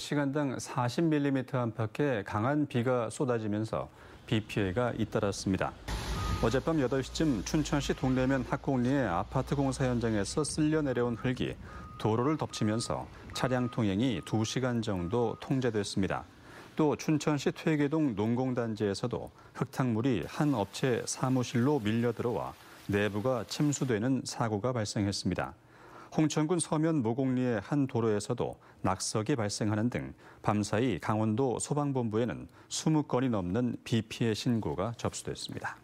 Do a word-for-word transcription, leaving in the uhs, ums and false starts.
시간당 사십 밀리미터 안팎의 강한 비가 쏟아지면서 비 피해가 잇따랐습니다. 어젯밤 여덟 시쯤 춘천시 동내면 학곡리의 아파트 공사 현장에서 쓸려 내려온 흙이 도로를 덮치면서 차량 통행이 두 시간 정도 통제됐습니다. 또 춘천시 퇴계동 농공단지에서도 흙탕물이 한 업체 사무실로 밀려들어와 내부가 침수되는 사고가 발생했습니다. 홍천군 서면 모곡리의 한 도로에서도 낙석이 발생하는 등 밤사이 강원도 소방본부에는 이십 건이 넘는 비 피해 신고가 접수됐습니다.